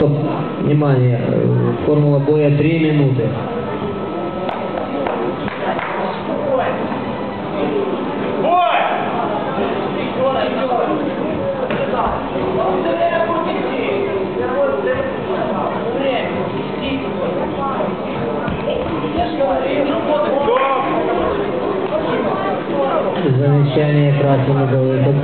Стоп, внимание, формула боя 3 минуты. Замечание красного голубок.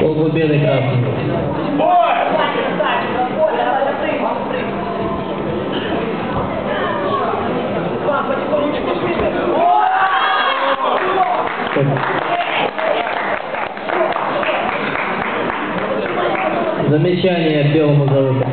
Полбеды красного. Замечание белому заводу.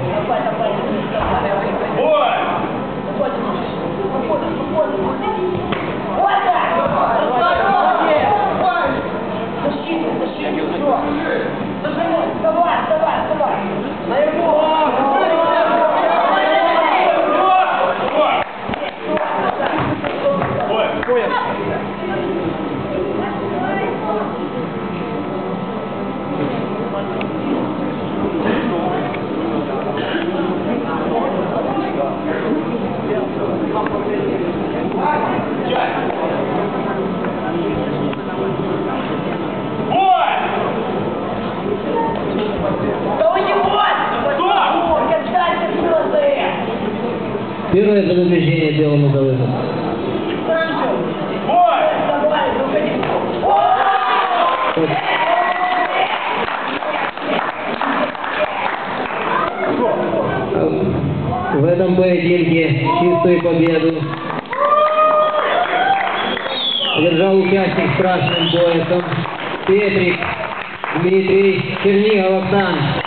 Первое предупреждение белому заводу. В этом поединке чистую победу одержал участник страшным боем Петрик Дмитрий Чернигов Октант.